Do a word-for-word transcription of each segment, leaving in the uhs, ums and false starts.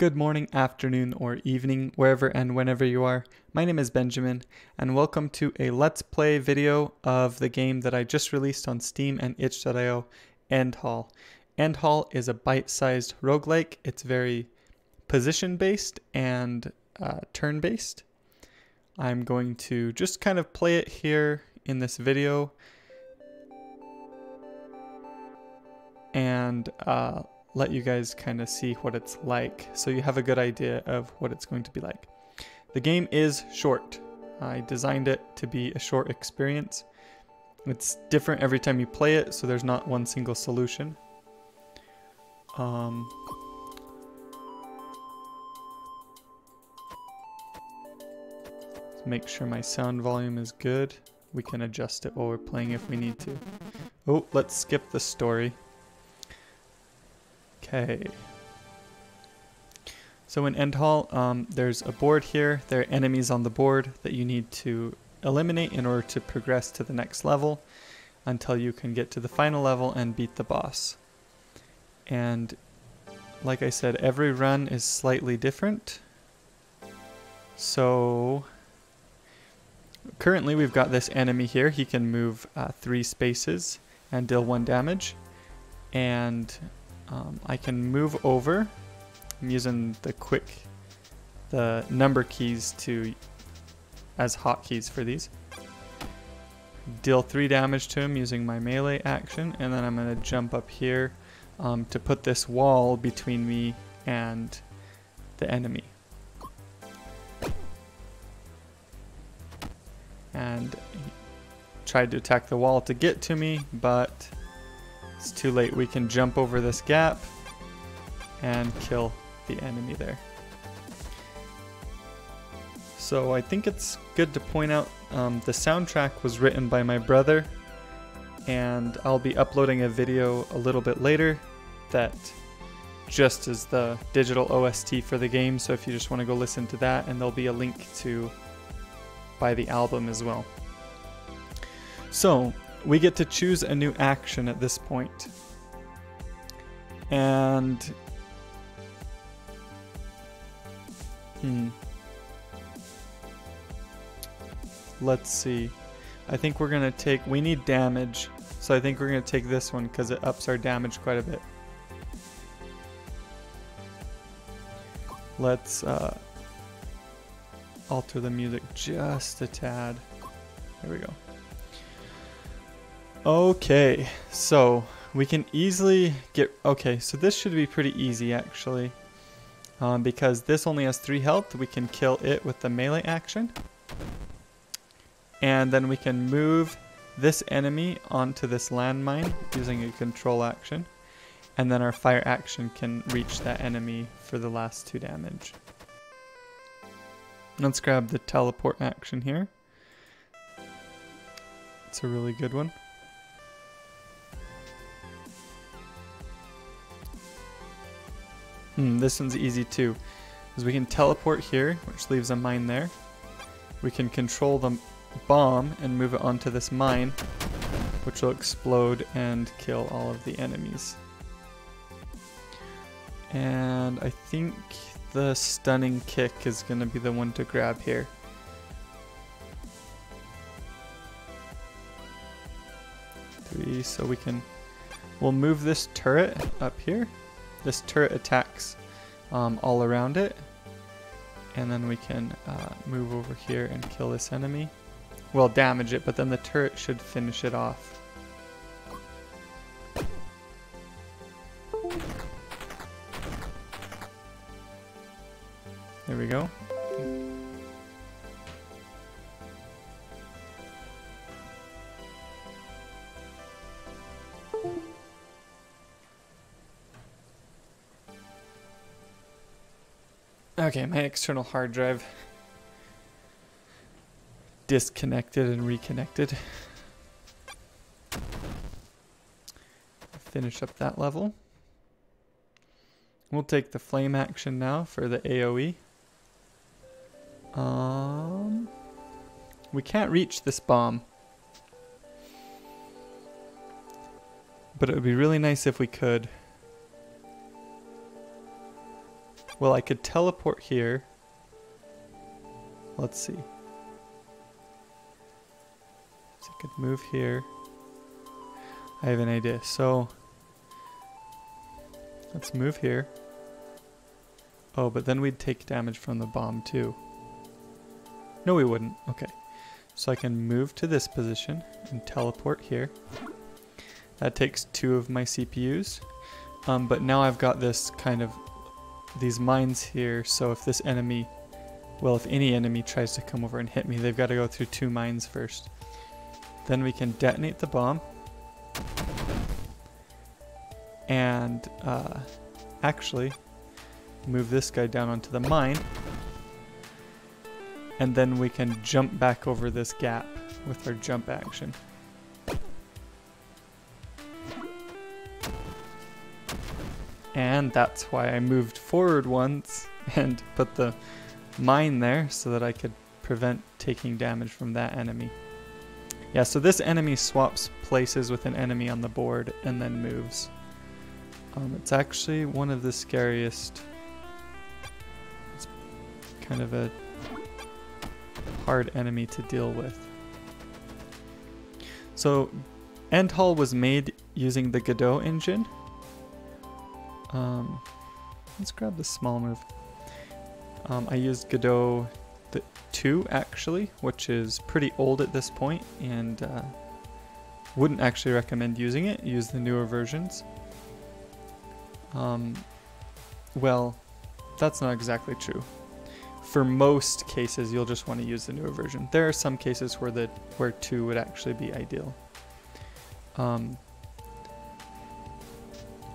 Good morning, afternoon, or evening, wherever and whenever you are. My name is Benjamin, and welcome to a Let's Play video of the game that I just released on Steam and itch dot i o, Endhall. Endhall is a bite-sized roguelike. It's very position-based and uh, turn-based. I'm going to just kind of play it here in this video, and uh, let you guys kind of see what it's like so you have a good idea of what it's going to be like. The game is short. I designed it to be a short experience. It's different every time you play it, so there's not one single solution. Um, let's make sure my sound volume is good. We can adjust it while we're playing if we need to. Oh, let's skip the story. Okay. So in Endhall, um, there's a board here. There are enemies on the board that you need to eliminate in order to progress to the next level until you can get to the final level and beat the boss. And like I said, every run is slightly different. So currently we've got this enemy here. He can move uh, three spaces and deal one damage. And Um, I can move over. I'm using the quick, the number keys to as hotkeys for these. Deal three damage to him using my melee action, and then I'm going to jump up here um, to put this wall between me and the enemy. And he tried to attack the wall to get to me, but it's too late. We can jump over this gap and kill the enemy there. So I think it's good to point out um, the soundtrack was written by my brother, and I'll be uploading a video a little bit later that just is the digital O S T for the game, so if you just want to go listen to that, and there'll be a link to buy the album as well. So we get to choose a new action at this point. And hmm. Let's see. I think we're gonna take, we need damage. So I think we're gonna take this one because it ups our damage quite a bit. Let's uh, alter the music just a tad. There we go. Okay, so we can easily get, okay, so this should be pretty easy actually, um, because this only has three health. We can kill it with the melee action, and then we can move this enemy onto this landmine using a control action, and then our fire action can reach that enemy for the last two damage. Let's grab the teleport action here. It's a really good one. Hmm, this one's easy too, because we can teleport here, which leaves a mine there. We can control the bomb and move it onto this mine, which will explode and kill all of the enemies. And I think the stunning kick is going to be the one to grab here. Three, so we can, we'll move this turret up here. This turret attacks um, all around it, and then we can uh, move over here and kill this enemy. Well, damage it, but then the turret should finish it off. There we go. Okay, my external hard drive disconnected and reconnected. Finish up that level. We'll take the flame action now for the A O E. Um, we can't reach this bomb, but it would be really nice if we could. Well, I could teleport here. Let's see. So I could move here. I have an idea. So let's move here. Oh, but then we'd take damage from the bomb too. No, we wouldn't. Okay. So I can move to this position and teleport here. That takes two of my C P Us. Um, but now I've got this kind of, these mines here, so if this enemy, well, if any enemy tries to come over and hit me, they've got to go through two mines first. Then we can detonate the bomb. And uh, actually move this guy down onto the mine. And then we can jump back over this gap with our jump action. And that's why I moved forward once and put the mine there so that I could prevent taking damage from that enemy. Yeah, so this enemy swaps places with an enemy on the board and then moves. Um, it's actually one of the scariest. It's kind of a hard enemy to deal with. So Endhall was made using the Godot engine. Um, let's grab the small move. Um, I used Godot two actually, which is pretty old at this point, and uh, wouldn't actually recommend using it. Use the newer versions. Um, well, that's not exactly true. For most cases, you'll just want to use the newer version. There are some cases where the where two would actually be ideal. Um,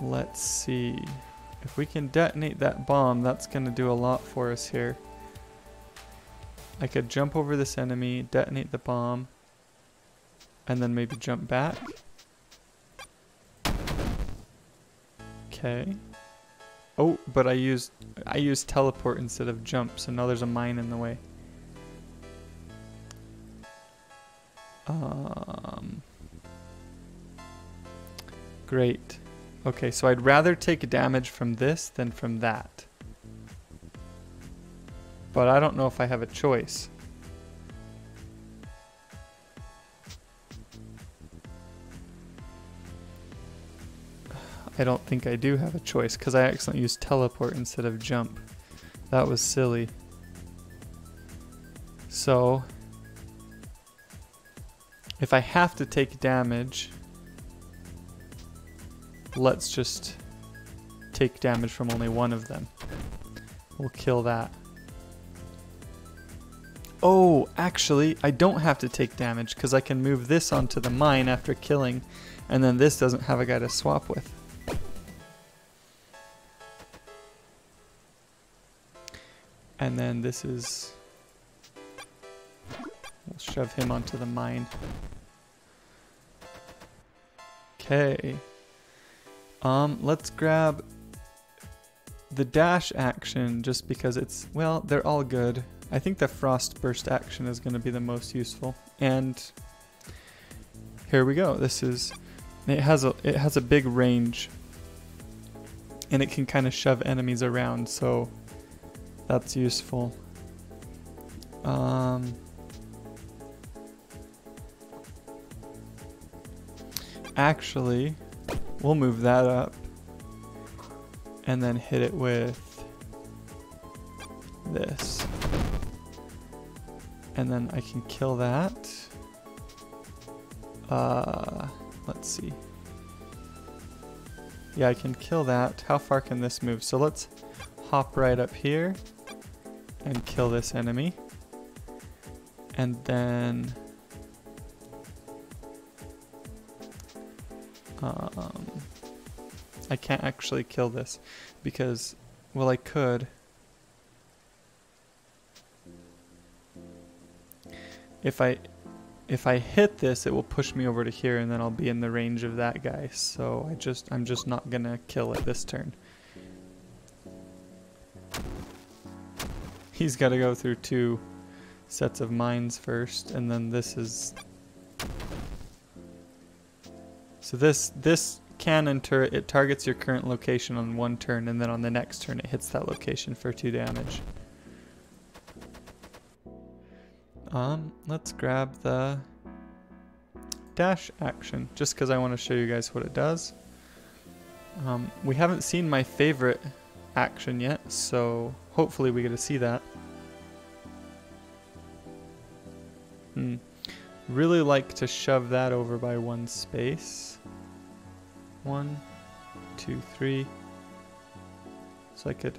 Let's see. If we can detonate that bomb, that's going to do a lot for us here. I could jump over this enemy, detonate the bomb, and then maybe jump back. Okay. Oh, but I used I used teleport instead of jump, so now there's a mine in the way. Um. Great. Okay, so I'd rather take damage from this than from that. But I don't know if I have a choice. I don't think I do have a choice because I accidentally used teleport instead of jump. That was silly. So, if I have to take damage, let's just take damage from only one of them. We'll kill that. Oh, actually, I don't have to take damage because I can move this onto the mine after killing, and then this doesn't have a guy to swap with. And then this is... we'll shove him onto the mine. Okay. Um, let's grab the dash action just because it's, well, they're all good. I think the frost burst action is going to be the most useful. And here we go. This is, it has a, it has a big range and it can kind of shove enemies around. So that's useful. Um, actually, we'll move that up and then hit it with this. And then I can kill that. Uh, let's see. Yeah, I can kill that. How far can this move? So let's hop right up here and kill this enemy. And then... Um, I can't actually kill this because, well, I could. If I, if I hit this, it will push me over to here and then I'll be in the range of that guy. So I just, I'm just not gonna kill it this turn. He's gotta go through two sets of mines first, and then this is... So this, this can enter, it targets your current location on one turn, and then on the next turn it hits that location for two damage. Um, let's grab the dash action, just because I want to show you guys what it does. Um, we haven't seen my favorite action yet, so hopefully we get to see that. Hmm. Really like to shove that over by one space. One, two, three. So I could...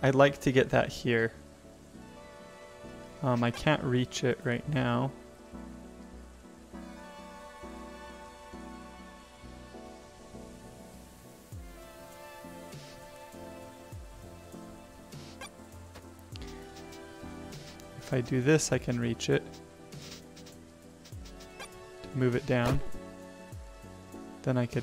I'd like to get that here. Um, I can't reach it right now. If I do this, I can reach it. Move it down. Then I could...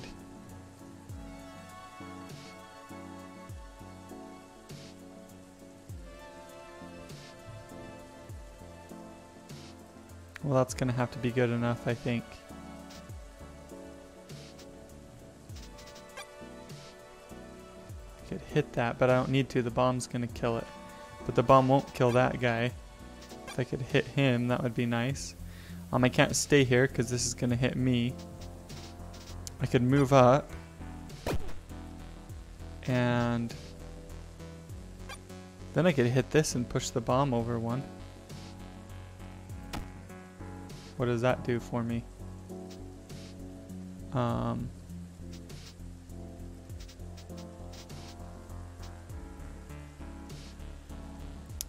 Well, that's gonna have to be good enough, I think. I could hit that, but I don't need to. The bomb's gonna kill it. But the bomb won't kill that guy. If I could hit him, that would be nice. Um, I can't stay here because this is gonna hit me. I could move up. And then I could hit this and push the bomb over one. What does that do for me? Um,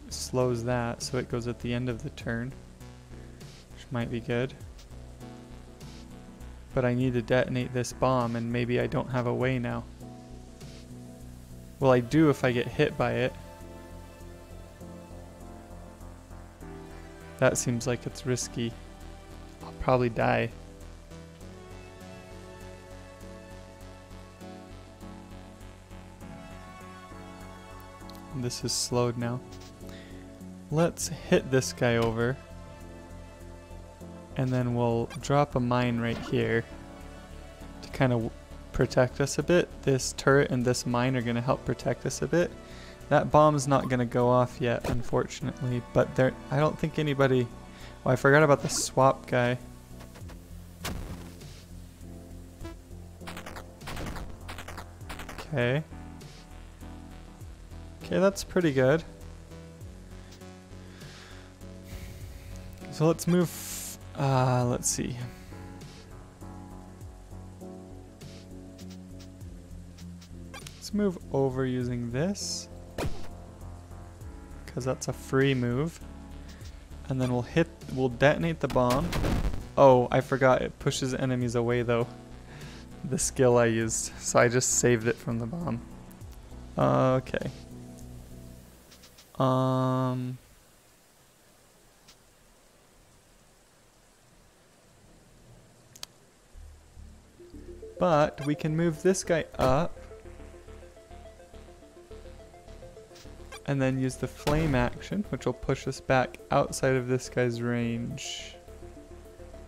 slows that, so it goes at the end of the turn, which might be good. But I need to detonate this bomb, and maybe I don't have a way now. Well, I do if I get hit by it. That seems like it's risky. Probably die. This is slowed now. Let's hit this guy over, and then we'll drop a mine right here to kind of protect us a bit. This turret and this mine are going to help protect us a bit. That bomb's not going to go off yet, unfortunately, but there I don't think anybody... Oh, I forgot about the swap guy. Okay. Okay, that's pretty good. So let's move, uh, let's see. Let's move over using this, because that's a free move. And then we'll hit, we'll detonate the bomb. Oh, I forgot, it pushes enemies away though. The skill I used, so I just saved it from the bomb. Okay. Um. But we can move this guy up. And then use the flame action, which will push us back outside of this guy's range.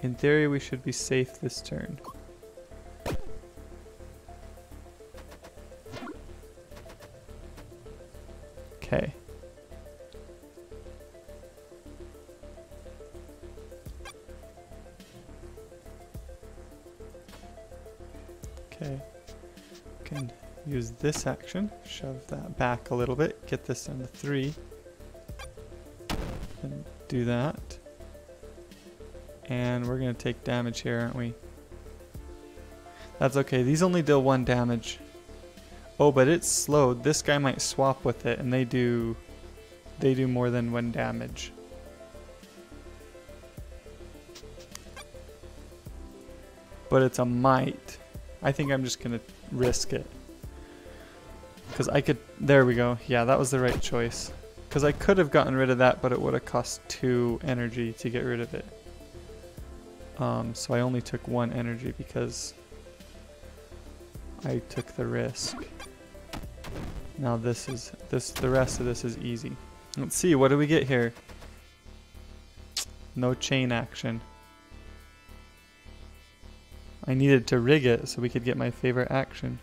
In theory, we should be safe this turn. Okay. Okay. Can use this action, shove that back a little bit, get this down to three, and do that. And we're gonna take damage here, aren't we? That's okay, these only deal one damage. Oh, but it's slowed. This guy might swap with it, and they do they do more than one damage. But it's a might. I think I'm just gonna risk it. Because I could, there we go. Yeah, that was the right choice. Because I could have gotten rid of that, but it would have cost two energy to get rid of it. Um, so I only took one energy because I took the risk. Now this is, this, the rest of this is easy. Let's see, what do we get here? No chain action. I needed to rig it so we could get my favorite action.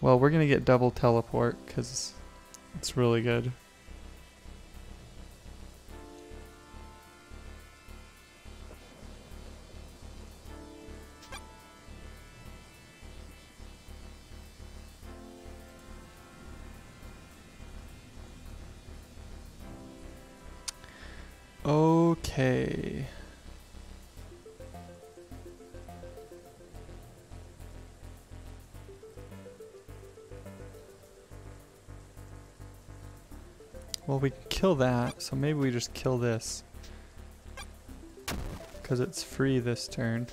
Well, we're gonna get double teleport because it's really good. Okay. Well, we can kill that, so maybe we just kill this. Because it's free this turn.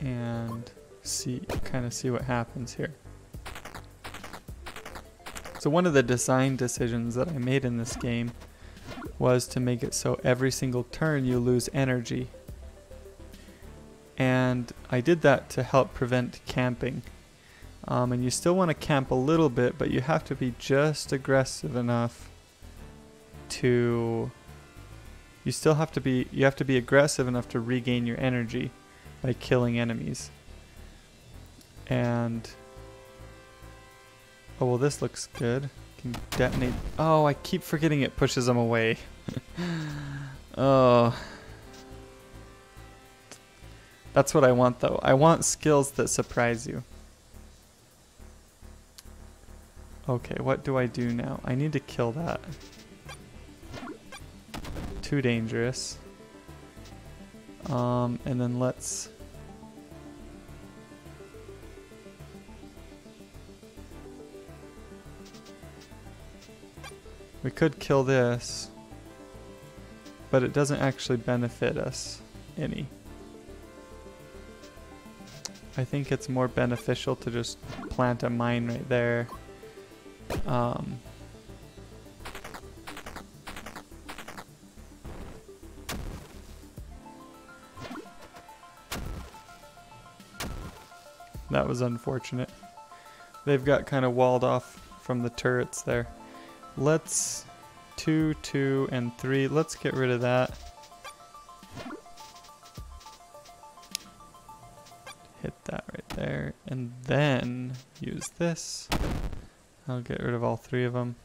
And see, kind of see what happens here. So one of the design decisions that I made in this game was to make it so every single turn you lose energy. And I did that to help prevent camping. Um, and you still want to camp a little bit, but you have to be just aggressive enough to... You still have to be, you have to be aggressive enough to regain your energy by killing enemies. And... Oh, well this looks good. Can detonate... Oh, I keep forgetting it pushes them away. Oh... That's what I want though. I want skills that surprise you. Okay, what do I do now? I need to kill that. Too dangerous. Um, and then let's... We could kill this, but it doesn't actually benefit us any. I think it's more beneficial to just plant a mine right there. Um, that was unfortunate. They've got kind of walled off from the turrets there. Let's two, two, and three. Let's get rid of that. That right there, and then use this. I'll get rid of all three of them.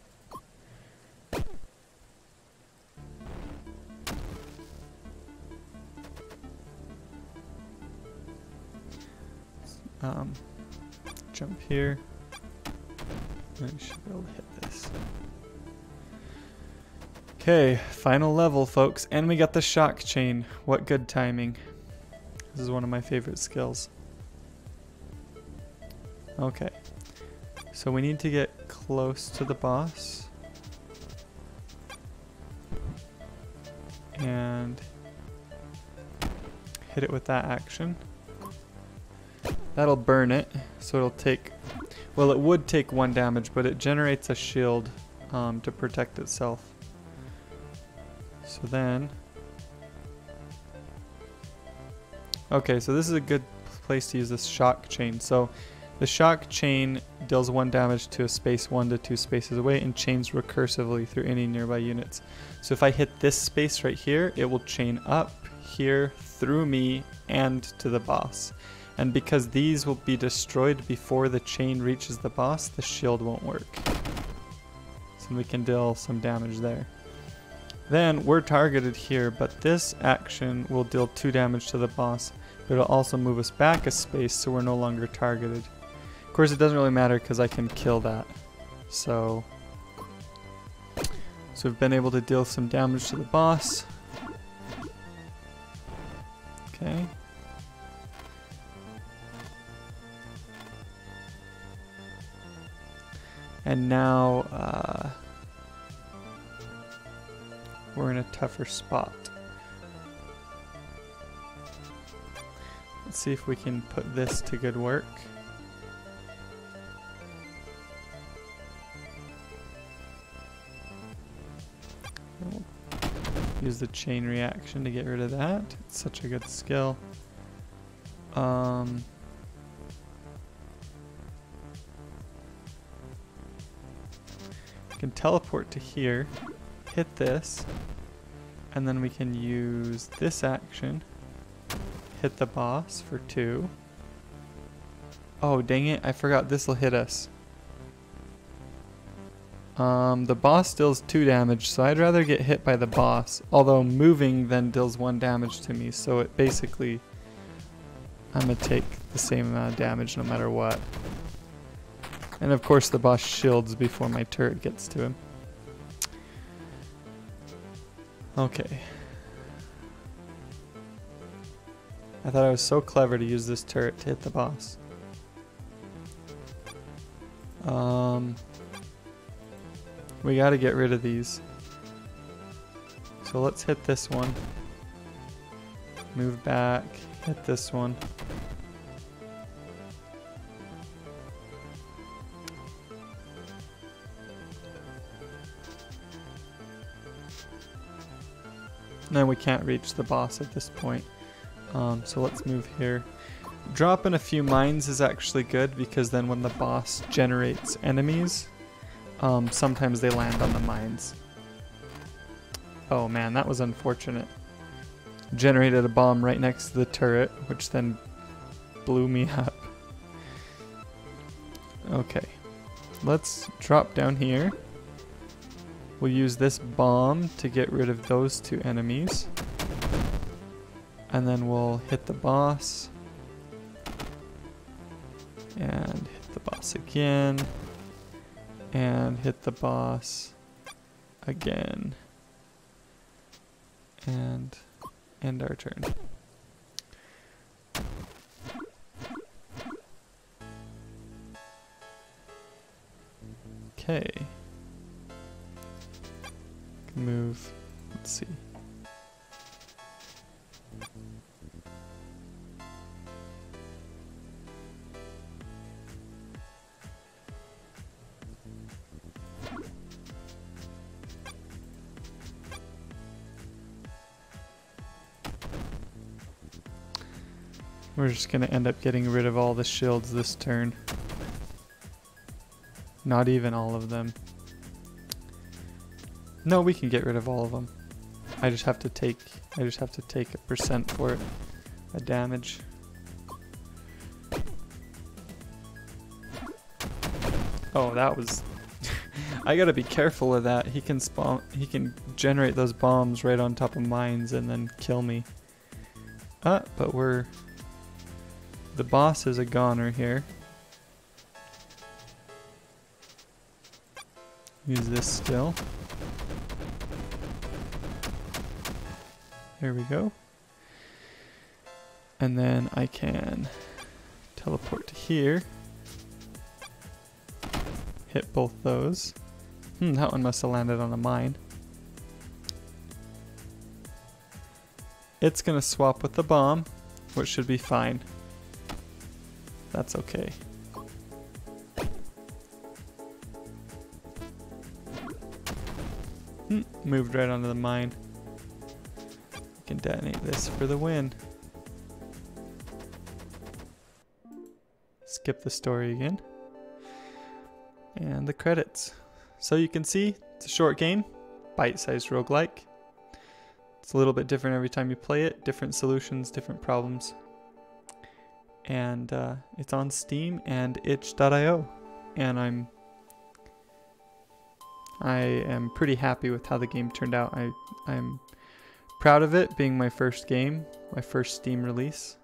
Um, jump here. I should be able to hit this. Okay, final level, folks, and we got the shock chain. What good timing. This is one of my favorite skills. Okay, so we need to get close to the boss, and hit it with that action. That'll burn it, so it'll take, well it would take one damage, but it generates a shield um, to protect itself. So then, okay, so this is a good place to use this shock chain. So the shock chain deals one damage to a space one to two spaces away and chains recursively through any nearby units. So if I hit this space right here, it will chain up here through me and to the boss. And because these will be destroyed before the chain reaches the boss, the shield won't work. So we can deal some damage there. Then we're targeted here, but this action will deal two damage to the boss. But it'll also move us back a space so we're no longer targeted. Of course, it doesn't really matter because I can kill that. So, so we've been able to deal some damage to the boss. Okay. And now uh, we're in a tougher spot. Let's see if we can put this to good work. Use the chain reaction to get rid of that. It's such a good skill. Um, can teleport to here, hit this, and then we can use this action, hit the boss for two. Oh, dang it, I forgot this will hit us. Um, the boss deals two damage, so I'd rather get hit by the boss, although moving then deals one damage to me, so it basically, I'm gonna take the same amount of damage no matter what. And of course the boss shields before my turret gets to him. Okay. I thought I was so clever to use this turret to hit the boss. Um... We gotta get rid of these. So let's hit this one. Move back, hit this one. No, we can't reach the boss at this point. Um, so let's move here. Dropping a few mines is actually good because then when the boss generates enemies, Um, sometimes they land on the mines. Oh man, that was unfortunate. Generated a bomb right next to the turret, which then blew me up. Okay, let's drop down here. We'll use this bomb to get rid of those two enemies. And then we'll hit the boss. And hit the boss again. And hit the boss again. And end our turn. Okay. Move. Let's see. We're just gonna end up getting rid of all the shields this turn. Not even all of them. No, we can get rid of all of them. I just have to take, I just have to take a percent for it, a damage. Oh, that was, I gotta be careful of that. He can spawn, he can generate those bombs right on top of mines and then kill me. Ah, but we're, the boss is a goner here. Use this still. There we go. And then I can teleport to here. Hit both those. Hmm, that one must have landed on a mine. It's gonna swap with the bomb, which should be fine. That's okay. Hmm, moved right onto the mine. We can detonate this for the win. Skip the story again. And the credits. So you can see, it's a short game, bite-sized roguelike. It's a little bit different every time you play it, different solutions, different problems. And uh, it's on Steam and itch dot i o, and I'm I am pretty happy with how the game turned out. I, I'm proud of it being my first game, my first Steam release,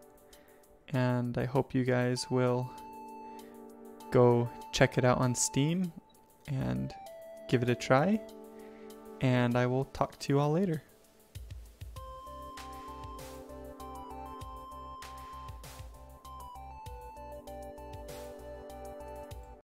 and I hope you guys will go check it out on Steam and give it a try, and I will talk to you all later.